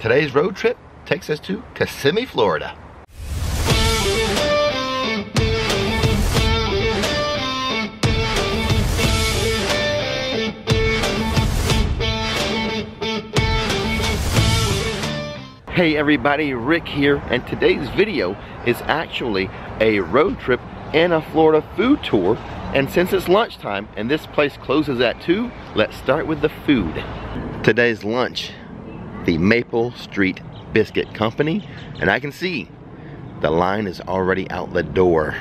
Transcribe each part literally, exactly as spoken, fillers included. Today's road trip takes us to Kissimmee, Florida. Hey everybody, Rick here, and today's video is actually a road trip and a Florida food tour. And since it's lunchtime and this place closes at two, let's start with the food. Today's lunch, the Maple Street Biscuit Company, and I can see the line is already out the door.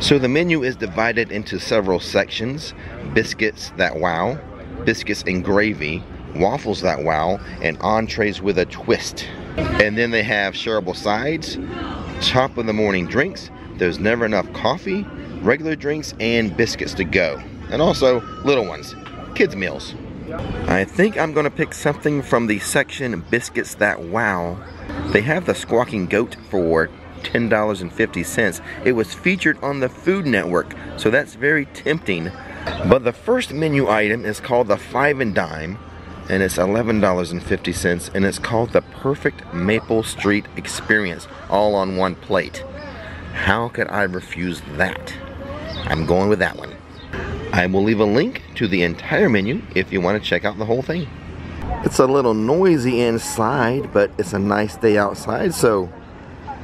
So the menu is divided into several sections: biscuits that wow, biscuits and gravy, waffles that wow, and entrees with a twist. And then they have shareable sides, top of the morning drinks, there's never enough coffee, regular drinks, and biscuits to go. And also little ones, kids meals. I think I'm gonna pick something from the section biscuits that wow. They have the squawking goat for ten dollars and fifty cents. It was featured on the Food Network, so that's very tempting. But the first menu item is called the Five and Dime, and it's eleven dollars and fifty cents, and it's called the Perfect Maple Street Experience, all on one plate. How could I refuse that? I'm going with that one. I will leave a link to the entire menu if you want to check out the whole thing. It's a little noisy inside, but it's a nice day outside, so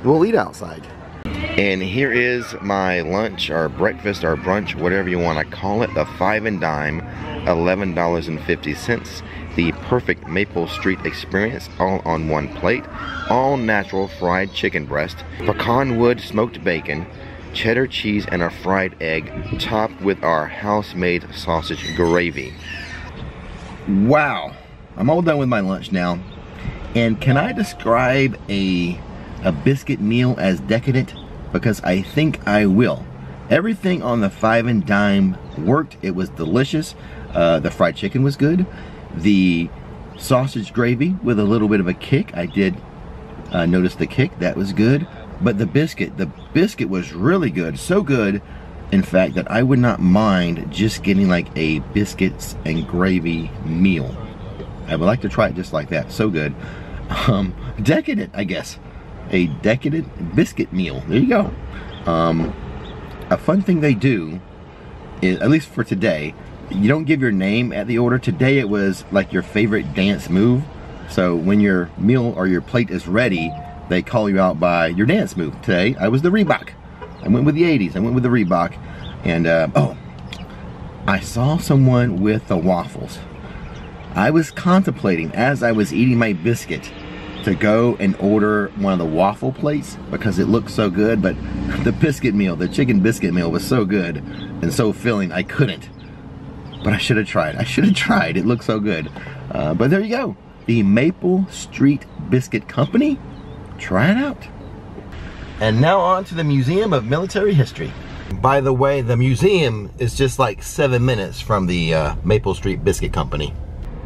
we'll eat outside. And here is my lunch or breakfast or brunch, whatever you want to call it. The Five and Dime, eleven dollars and fifty cents. The Perfect Maple Street Experience, all on one plate. All natural fried chicken breast, pecan wood smoked bacon, cheddar cheese, and a fried egg, topped with our house-made sausage gravy. Wow, I'm all done with my lunch now. And can I describe a a biscuit meal as decadent? Because I think I will. Everything on the Five and Dime worked. It was delicious. Uh, the fried chicken was good. The sausage gravy with a little bit of a kick. I did uh, notice the kick. That was good. But the biscuit, the biscuit was really good. So good, in fact, that I would not mind just getting like a biscuits and gravy meal. I would like to try it just like that. So good. Um, decadent, I guess. A decadent biscuit meal. There you go. Um, a fun thing they do is, at least for today, you don't give your name at the order. Today it was like your favorite dance move. So when your meal or your plate is ready, they call you out by your dance move. Today I was the Reebok. I went with the eighties. I went with the Reebok. And uh, oh, I saw someone with the waffles. I was contemplating as I was eating my biscuit to go and order one of the waffle plates because it looked so good, but the biscuit meal, the chicken biscuit meal, was so good and so filling, I couldn't. But I should have tried. I should have tried. It looked so good. Uh, but there you go. The Maple Street Biscuit Company. Try it out. And now on to the Museum of Military History. By the way, the museum is just like seven minutes from the uh, Maple Street Biscuit Company.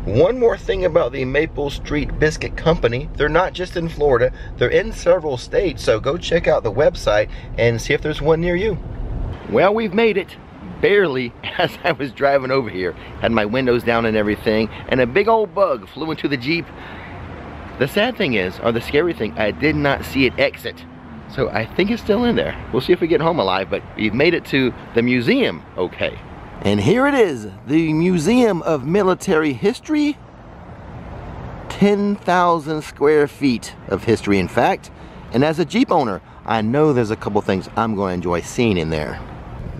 One more thing about the Maple Street Biscuit Company, they're not just in Florida, they're in several states, so go check out the website and see if there's one near you. Well, we've made it, barely, as I was driving over here. Had my windows down and everything, and a big old bug flew into the Jeep. The sad thing is, or the scary thing, I did not see it exit. So I think it's still in there. We'll see if we get home alive, but we've made it to the museum, okay. And here it is, the Museum of Military History. ten thousand square feet of history, in fact. And as a Jeep owner, I know there's a couple things I'm going to enjoy seeing in there.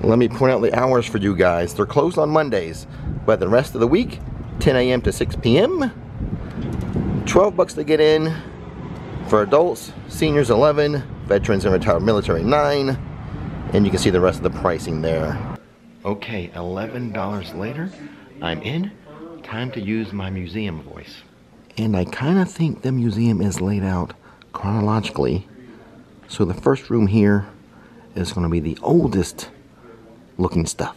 Let me point out the hours for you guys. They're closed on Mondays, but the rest of the week, ten A M to six P M twelve bucks to get in for adults, seniors eleven, veterans and retired military nine, and you can see the rest of the pricing there. Okay, eleven dollars later, I'm in. Time to use my museum voice. And I kind of think the museum is laid out chronologically. So the first room here is going to be the oldest looking stuff.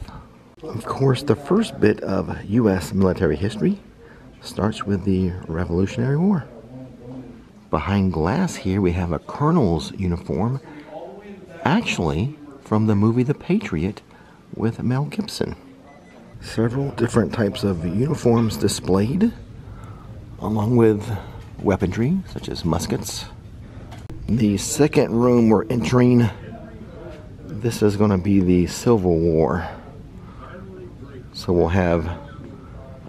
Of course, the first bit of U S military history starts with the Revolutionary War. Behind glass here, we have a colonel's uniform. Actually, from the movie The Patriot with Mel Gibson. Several different types of uniforms displayed, along with weaponry such as muskets. The second room we're entering, this is going to be the Civil War. So we'll have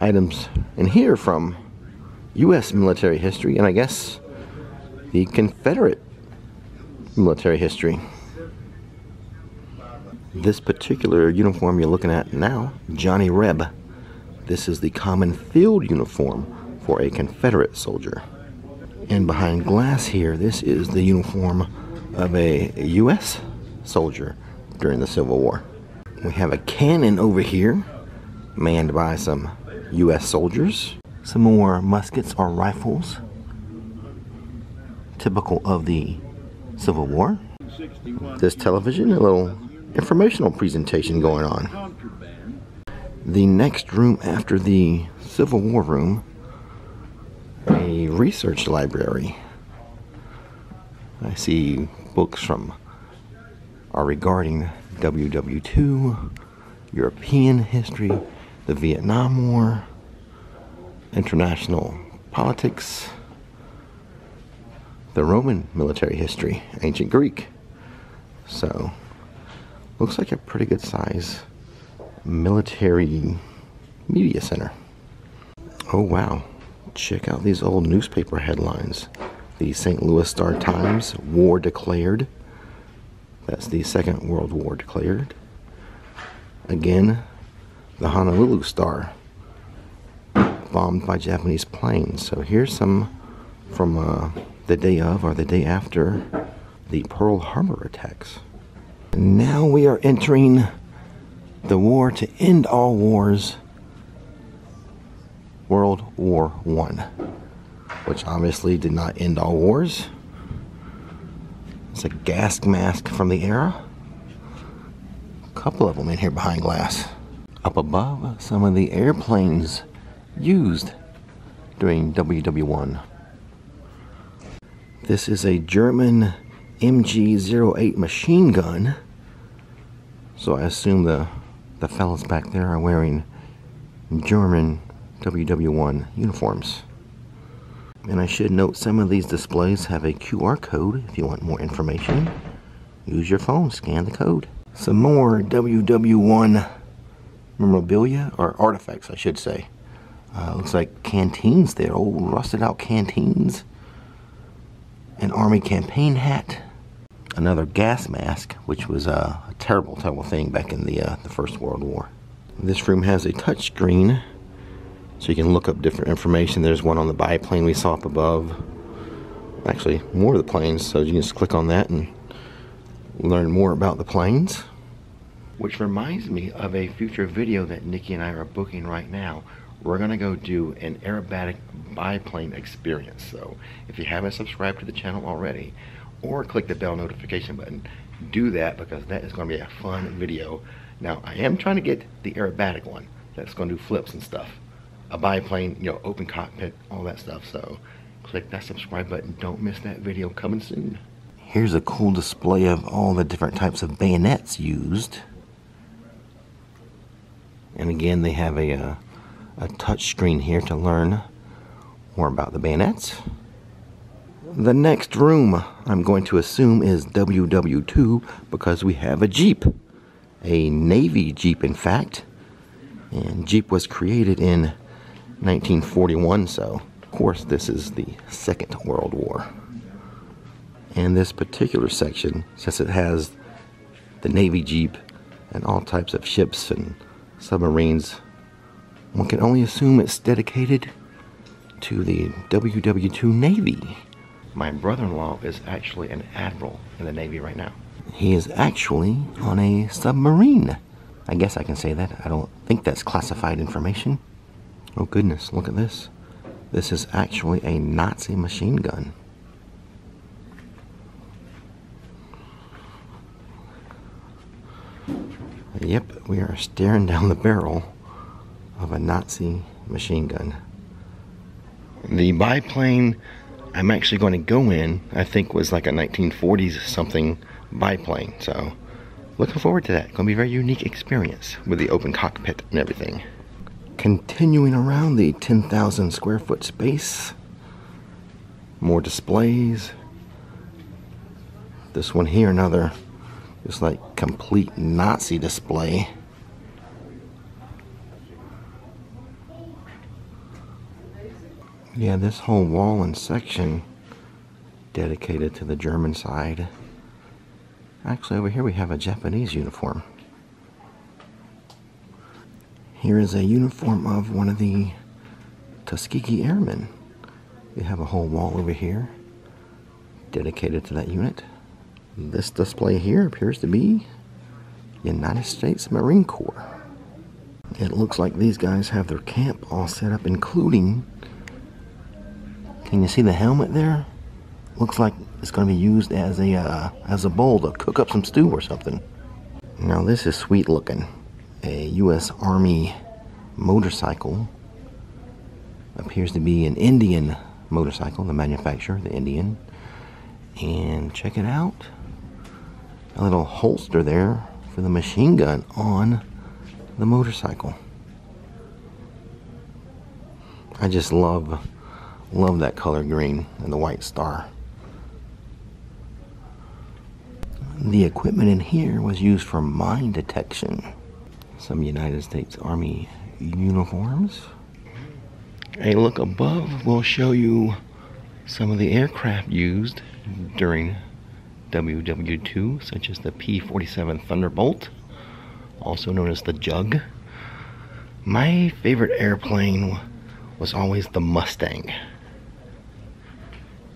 items in here from U S military history, and I guess the Confederate military history. This particular uniform you're looking at now, Johnny Reb. This is the common field uniform for a Confederate soldier. And behind glass here, this is the uniform of a U S soldier during the Civil War. We have a cannon over here, manned by some U S soldiers. Some more muskets or rifles, typical of the Civil War. This television, a little informational presentation going on. The next room after the Civil War room, a research library. I see books from are regarding World War Two, European history, the Vietnam War, international politics, the Roman military history, ancient Greek. So looks like a pretty good size military media center. Oh wow, check out these old newspaper headlines. The Saint Louis Star Times, war declared. That's the Second World War declared. Again, the Honolulu Star, bombed by Japanese planes. So here's some from uh, the day of or the day after the Pearl Harbor attacks. Now we are entering the war to end all wars, World War One, which obviously did not end all wars. It's a gas mask from the era. A couple of them in here behind glass. Up above, some of the airplanes used during World War One. This is a German M G zero eight machine gun. So I assume the, the fellas back there are wearing German World War One uniforms. And I should note some of these displays have a Q R code. If you want more information, use your phone, scan the code. Some more World War One memorabilia, or artifacts I should say. Uh, looks like canteens there, old rusted out canteens. An army campaign hat. Another gas mask, which was uh, a terrible, terrible thing back in the, uh, the First World War. This room has a touch screen, so you can look up different information. There's one on the biplane we saw up above. Actually, more of the planes, so you can just click on that and learn more about the planes. Which reminds me of a future video that Nikki and I are booking right now. We're gonna go do an aerobatic biplane experience. So if you haven't subscribed to the channel already, or click the bell notification button, do that, because that is going to be a fun video. Now, I am trying to get the aerobatic one that's going to do flips and stuff. A biplane, you know, open cockpit, all that stuff. So click that subscribe button. Don't miss that video coming soon. Here's a cool display of all the different types of bayonets used. And again, they have a, uh, a touch screen here to learn more about the bayonets. The next room, I'm going to assume, is World War Two, because we have a Jeep. A Navy Jeep, in fact. And Jeep was created in nineteen forty-one, so of course this is the Second World War. And this particular section, since it has the Navy Jeep and all types of ships and submarines, one can only assume it's dedicated to the World War Two Navy. My brother-in-law is actually an admiral in the Navy right now. He is actually on a submarine. I guess I can say that. I don't think that's classified information. Oh goodness, look at this. This is actually a Nazi machine gun. Yep, we are staring down the barrel of a Nazi machine gun. The biplane I'm actually going to go in, I think, was like a nineteen forties something biplane, so looking forward to that. It's gonna be a very unique experience with the open cockpit and everything. Continuing around the ten thousand square foot space, more displays. This one here, another just like complete Nazi display. Yeah, this whole wall and section dedicated to the German side. Actually, over here we have a Japanese uniform. Here is a uniform of one of the Tuskegee Airmen. We have a whole wall over here dedicated to that unit. This display here appears to be United States Marine Corps. It looks like these guys have their camp all set up, including, can you see the helmet there? Looks like it's going to be used as a uh, as a bowl to cook up some stew or something. Now this is sweet looking. A U S Army motorcycle. Appears to be an Indian motorcycle, the manufacturer, the Indian. And check it out. A little holster there for the machine gun on the motorcycle. I just love, love that color green and the white star. The equipment in here was used for mine detection. Some United States Army uniforms. A look above will show you some of the aircraft used during World War Two, such as the P forty-seven Thunderbolt, also known as the Jug. My favorite airplane was always the Mustang.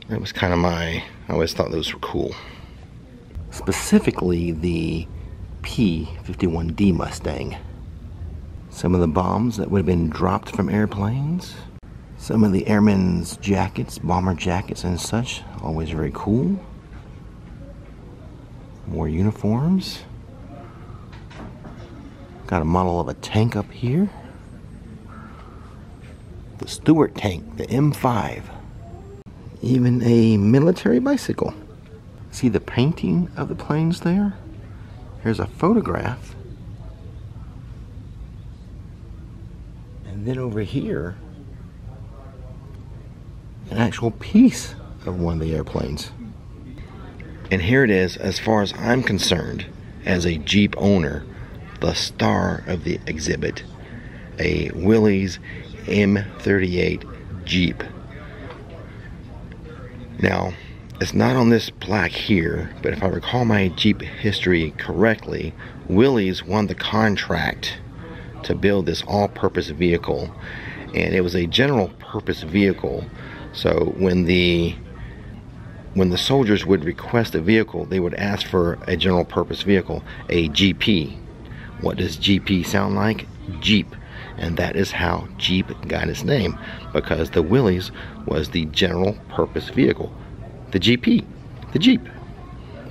That was kind of my, I always thought those were cool. Specifically the P fifty-one D Mustang. Some of the bombs that would have been dropped from airplanes. Some of the airmen's jackets, bomber jackets and such. Always very cool. More uniforms. Got a model of a tank up here. The Stuart tank, the M five. Even a military bicycle. See the painting of the planes there? Here's a photograph. And then over here, an actual piece of one of the airplanes. And here it is, as far as I'm concerned, as a Jeep owner, the star of the exhibit, a Willys M thirty-eight Jeep. Now, it's not on this plaque here, but if I recall my Jeep history correctly, Willys won the contract to build this all-purpose vehicle, and it was a general-purpose vehicle. So when the when the soldiers would request a vehicle, they would ask for a general-purpose vehicle, a G P. What does G P sound like? Jeep. And that is how Jeep got its name, because the Willys was the general-purpose vehicle. The G P, the Jeep.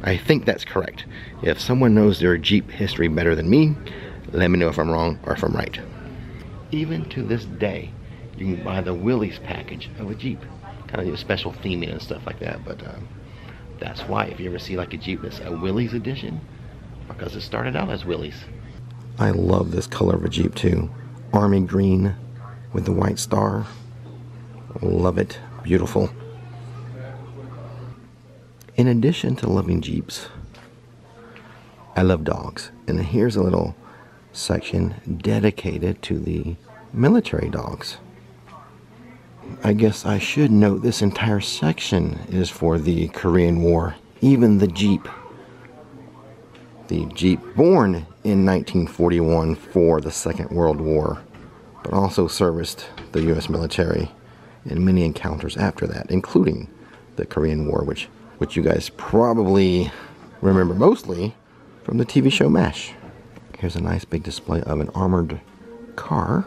I think that's correct. If someone knows their Jeep history better than me, let me know if I'm wrong or if I'm right. Even to this day, you can buy the Willys package of a Jeep. Kind of a special theming and stuff like that, but um, that's why if you ever see like a Jeep, it's a Willys edition, because it started out as Willys. I love this color of a Jeep too. Army green with the white star. Love it, beautiful. In addition to loving Jeeps, I love dogs. And here's a little section dedicated to the military dogs. I guess I should note this entire section is for the Korean War. Even the Jeep. The Jeep born in nineteen forty-one for the Second World War, but also serviced the U S military in many encounters after that, including the Korean War, which which you guys probably remember mostly from the T V show M A S H. Here's a nice big display of an armored car.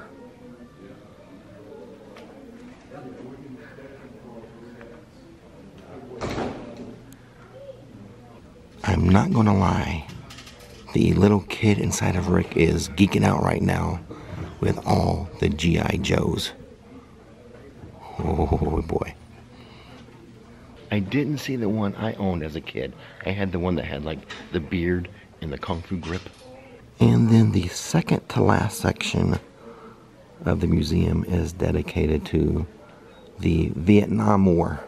I'm not gonna lie, the little kid inside of Rick is geeking out right now with all the G I Joes. Oh boy. I didn't see the one I owned as a kid. I had the one that had like the beard in the Kung Fu grip. And then the second to last section of the museum is dedicated to the Vietnam War,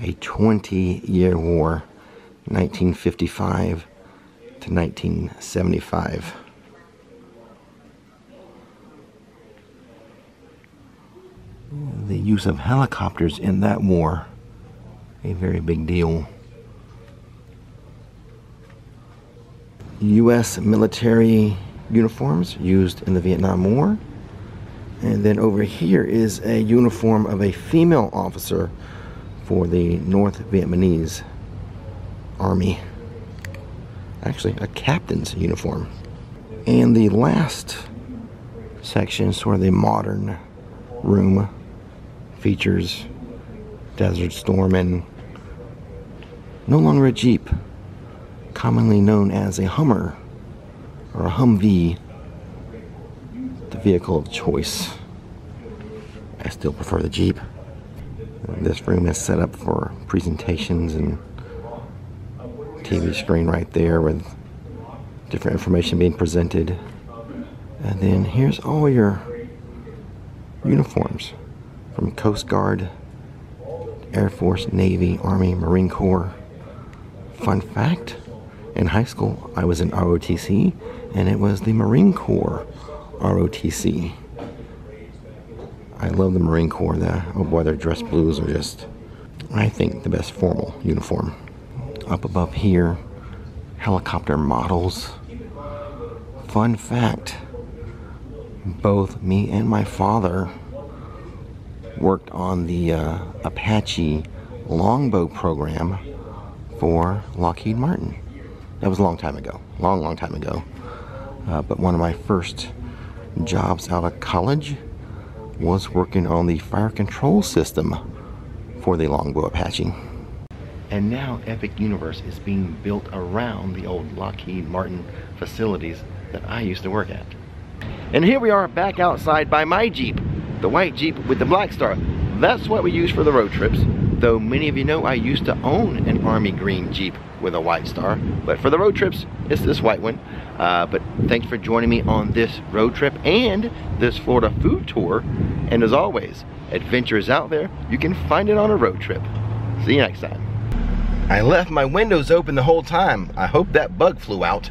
a twenty-year war, nineteen fifty-five to nineteen seventy-five. The use of helicopters in that war, a very big deal. U S military uniforms used in the Vietnam War. And then over here is a uniform of a female officer for the North Vietnamese Army. Actually, a captain's uniform. And the last section, sort of the modern room, features Desert Storm and no longer a Jeep, commonly known as a Hummer or a Humvee, the vehicle of choice. I still prefer the Jeep. This room is set up for presentations and T V screen right there with different information being presented. And then here's all your uniforms from Coast Guard, Air Force, Navy, Army, Marine Corps. Fun fact, in high school I was in R O T C, and it was the Marine Corps R O T C. I love the Marine Corps. The, oh boy, their dress blues are just, I think, the best formal uniform. Up above here, helicopter models. Fun fact, both me and my father worked on the uh, Apache Longbow program for Lockheed Martin. That was a long time ago, long, long time ago. Uh, but one of my first jobs out of college was working on the fire control system for the Longbow Apache. And now Epic Universe is being built around the old Lockheed Martin facilities that I used to work at. And here we are back outside by my Jeep, the white Jeep with the black star. That's what we use for the road trips, though many of you know I used to own an Army green Jeep with a white star, but for the road trips, it's this white one. Uh, but thanks for joining me on this road trip and this Florida food tour. And as always, adventure is out there. You can find it on a road trip. See you next time. I left my windows open the whole time. I hope that bug flew out.